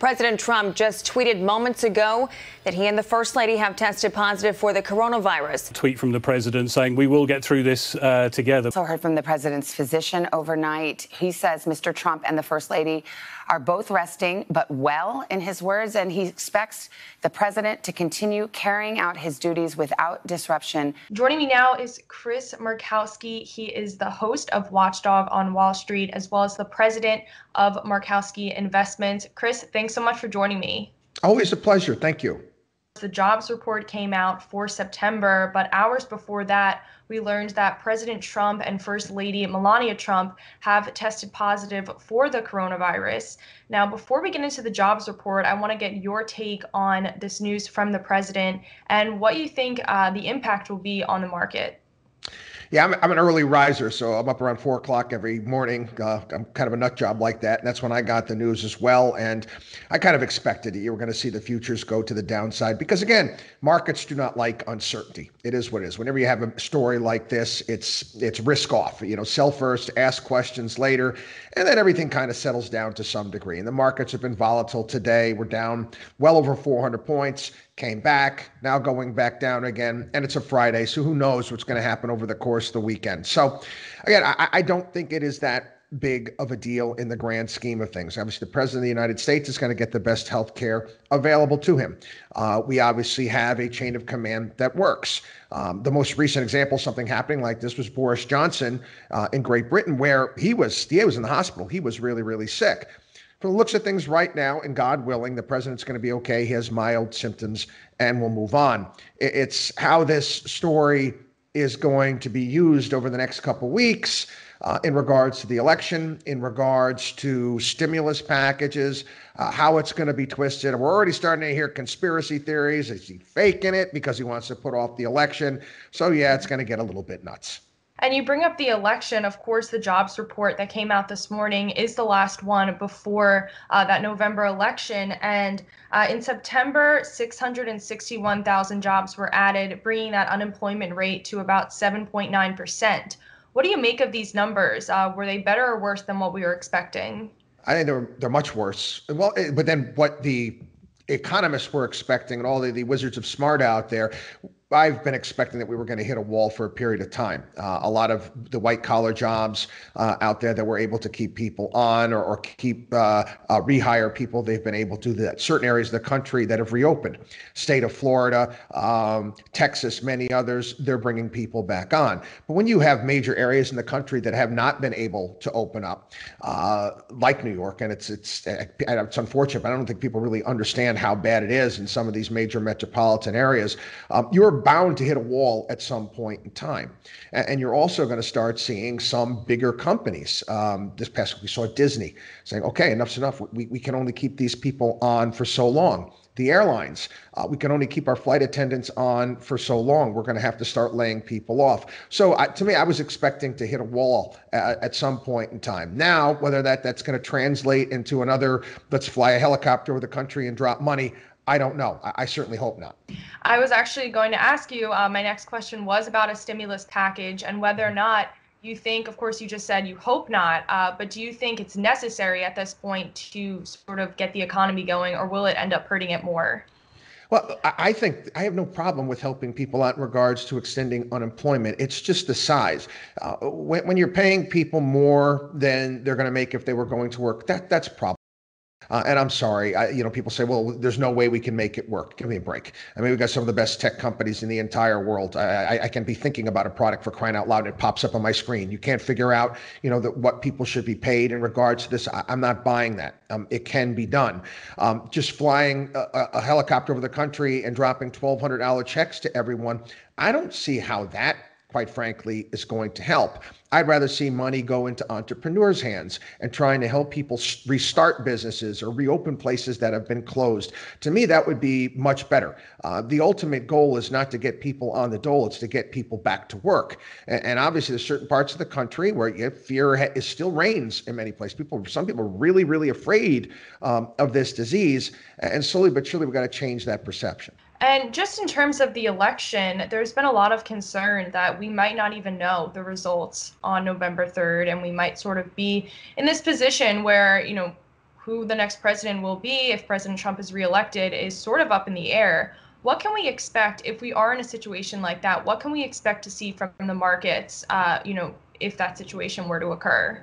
President Trump just tweeted moments ago that he and the First Lady have tested positive for the coronavirus. A tweet from the president saying we will get through this together. Also heard from the president's physician overnight. He says Mr. Trump and the First Lady are both resting, but well, in his words, and he expects the president to continue carrying out his duties without disruption. Joining me now is Chris Markowski. He is the host of Watchdog on Wall Street, as well as the president of Markowski Investments. Chris, thanks so much for joining me. Always a pleasure. Thank you. The jobs report came out for September, but hours before that, we learned that President Trump and First Lady Melania Trump have tested positive for the coronavirus. Now, before we get into the jobs report, I want to get your take on this news from the president and what you think the impact will be on the market. Yeah, I'm an early riser, so I'm up around 4 o'clock every morning. I'm kind of a nut job like that. And that's when I got the news as well. And I kind of expected it. You were going to see the futures go to the downside because, again, markets do not like uncertainty. It is what it is. Whenever you have a story like this, it's risk off. You know, sell first, ask questions later, and then everything kind of settles down to some degree. And the markets have been volatile today. We're down well over 400 points. Came back, now going back down again, and it's a Friday, so who knows what's going to happen over the course of the weekend. So, again, I don't think it is that big of a deal in the grand scheme of things. Obviously, the president of the United States is going to get the best health care available to him. We obviously have a chain of command that works. The most recent example of something happening like this was Boris Johnson in Great Britain, where he was in the hospital. He was really, really sick. From the looks of things right now, and God willing, the president's going to be okay. He has mild symptoms and we'll move on. It's how this story is going to be used over the next couple of weeks in regards to the election, in regards to stimulus packages, how it's going to be twisted. We're already starting to hear conspiracy theories. Is he faking it because he wants to put off the election? So, yeah, it's going to get a little bit nuts. And you bring up the election. Of course, the jobs report that came out this morning is the last one before that November election. And in September, 661,000 jobs were added, bringing that unemployment rate to about 7.9%. What do you make of these numbers? Were they better or worse than what we were expecting? I think they're much worse. Well, but then what the economists were expecting and all the wizards of smart out there, I've been expecting that we were going to hit a wall for a period of time. A lot of the white collar jobs out there that were able to keep people on or keep rehire people, they've been able to do that. Certain areas of the country that have reopened, state of Florida, Texas, many others, they're bringing people back on. But when you have major areas in the country that have not been able to open up, like New York, and it's unfortunate, but I don't think people really understand how bad it is in some of these major metropolitan areas. You're bound to hit a wall at some point in time. And you're also going to start seeing some bigger companies. This past week, we saw Disney saying, okay, enough's enough. We can only keep these people on for so long. The airlines, we can only keep our flight attendants on for so long. We're going to have to start laying people off. So to me, I was expecting to hit a wall at some point in time. Now, whether that's going to translate into another, let's fly a helicopter over the country and drop money, I don't know. I certainly hope not. I was actually going to ask you, my next question was about a stimulus package and whether or not you think, of course, you just said you hope not, but do you think it's necessary at this point to sort of get the economy going, or will it end up hurting it more? Well, I think I have no problem with helping people out in regards to extending unemployment. It's just the size. When you're paying people more than they're going to make if they were going to work, that's a problem. And I'm sorry, people say, well, there's no way we can make it work. Give me a break. I mean, we've got some of the best tech companies in the entire world. I can be thinking about a product for crying out loud, and it pops up on my screen. You can't figure out, what people should be paid in regards to this. I'm not buying that. It can be done. Just flying a helicopter over the country and dropping $1,200 checks to everyone, I don't see how that, quite frankly, is going to help. I'd rather see money go into entrepreneurs' hands and trying to help people restart businesses or reopen places that have been closed. To me, that would be much better. The ultimate goal is not to get people on the dole, it's to get people back to work. And obviously, there's certain parts of the country where fear is still reigns in many places. Some people are really, really afraid of this disease. And slowly but surely, we've got to change that perception. And just in terms of the election, there's been a lot of concern that we might not even know the results on November 3rd, and we might sort of be in this position where, who the next president will be if President Trump is reelected is sort of up in the air. What can we expect if we are in a situation like that? What can we expect to see from the markets, if that situation were to occur?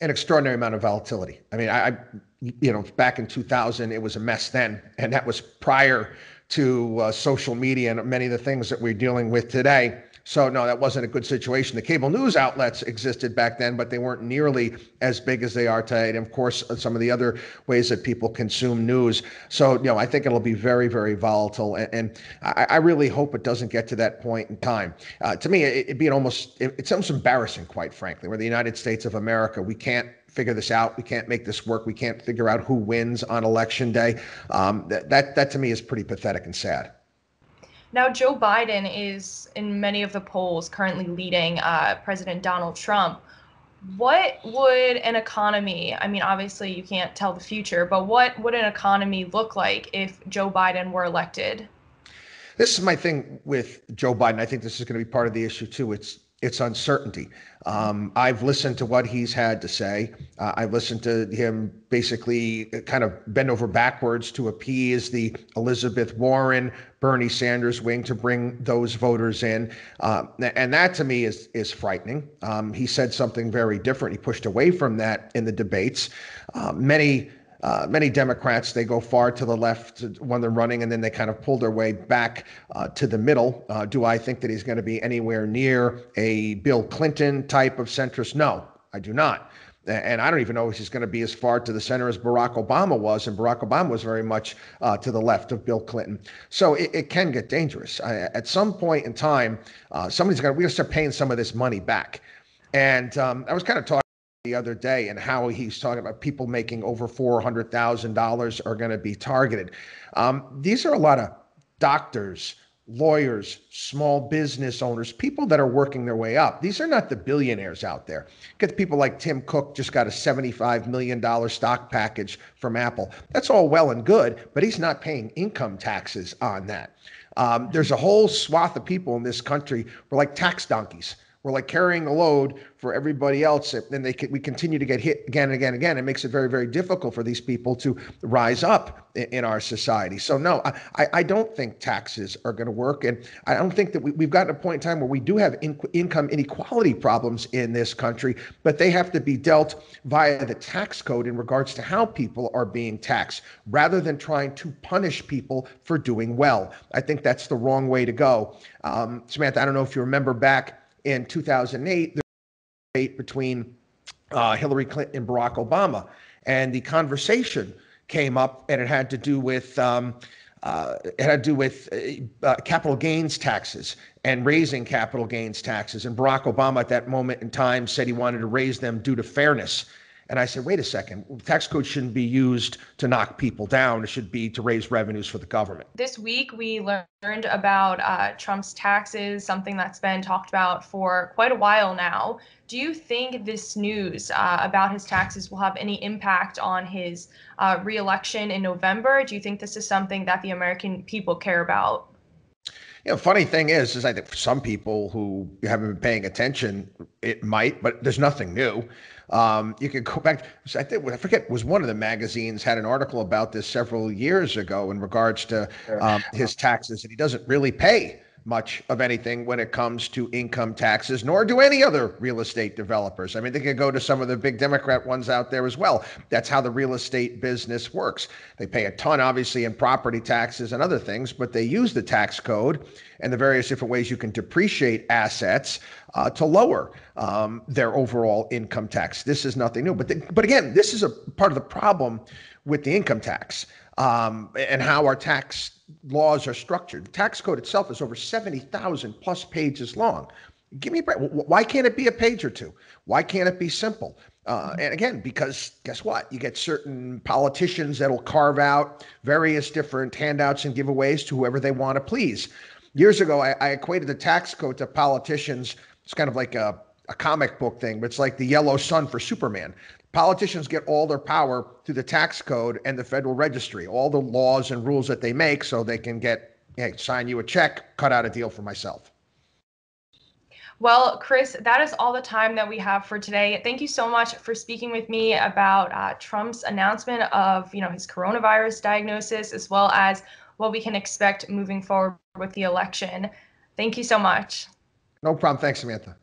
An extraordinary amount of volatility. I mean, back in 2000, it was a mess then, and that was prior to social media and many of the things that we're dealing with today. So no, that wasn't a good situation. The cable news outlets existed back then, but they weren't nearly as big as they are today. And of course, some of the other ways that people consume news. So, I think it'll be very, very volatile. And I really hope it doesn't get to that point in time. To me, it's almost embarrassing, quite frankly. We're the United States of America. We can't figure this out. We can't make this work. We can't figure out who wins on election day. That to me is pretty pathetic and sad. Now, Joe Biden is, in many of the polls, currently leading President Donald Trump. What would an economy, obviously you can't tell the future, but what would an economy look like if Joe Biden were elected? This is my thing with Joe Biden. I think this is going to be part of the issue, too. It's uncertainty. I've listened to what he's had to say. I've listened to him basically kind of bend over backwards to appease the Elizabeth Warren, Bernie Sanders wing to bring those voters in. And that to me is frightening. He said something very different. He pushed away from that in the debates. Many Democrats, they go far to the left when they're running, and then they kind of pull their way back to the middle. Do I think that he's going to be anywhere near a Bill Clinton type of centrist? No, I do not. And I don't even know if he's going to be as far to the center as Barack Obama was, and Barack Obama was very much to the left of Bill Clinton. So it can get dangerous. At some point in time, we're going to start paying some of this money back. And I was kind of talking the other day, and how he's talking about people making over $400,000 are going to be targeted. These are a lot of doctors, lawyers, small business owners, people that are working their way up. These are not the billionaires out there. Get people like Tim Cook, just got a $75 million stock package from Apple. That's all well and good, but he's not paying income taxes on that. There's a whole swath of people in this country who are like tax donkeys. We're like carrying a load for everybody else, and we continue to get hit again and again and again. It makes it very, very difficult for these people to rise up in our society. So no, I don't think taxes are going to work, and I don't think that we've gotten a point in time where we do have income inequality problems in this country, but they have to be dealt via the tax code in regards to how people are being taxed, rather than trying to punish people for doing well. I think that's the wrong way to go. Samantha, I don't know if you remember back in 2008, there was a debate between Hillary Clinton and Barack Obama, and the conversation came up, and it had to do with capital gains taxes and raising capital gains taxes. And Barack Obama at that moment in time said he wanted to raise them due to fairness. And I said, wait a second, tax code shouldn't be used to knock people down. It should be to raise revenues for the government. This week, we learned about Trump's taxes, something that's been talked about for quite a while now. Do you think this news about his taxes will have any impact on his reelection in November? Do you think this is something that the American people care about? Funny thing is I think for some people who haven't been paying attention, it might, but there's nothing new. You can go back. I forget, one of the magazines had an article about this several years ago in regards to his taxes, and he doesn't really pay much of anything when it comes to income taxes, nor do any other real estate developers. They could go to some of the big Democrat ones out there as well. That's how the real estate business works. They pay a ton, obviously, in property taxes and other things, but they use the tax code and the various different ways you can depreciate assets to lower their overall income tax. This is nothing new. But again, this is a part of the problem with the income tax and how our tax laws are structured. The tax code itself is over 70,000 plus pages long. Give me a break. Why can't it be a page or two? Why can't it be simple? And again, because guess what? You get certain politicians that'll carve out various different handouts and giveaways to whoever they want to please. Years ago, I equated the tax code to politicians. It's kind of like a comic book thing, but it's like the yellow sun for Superman. Politicians get all their power through the tax code and the Federal Registry, all the laws and rules that they make so they can sign you a check, cut out a deal for myself. Well, Chris, that is all the time that we have for today. Thank you so much for speaking with me about Trump's announcement of, his coronavirus diagnosis, as well as what we can expect moving forward with the election. Thank you so much. No problem. Thanks, Samantha.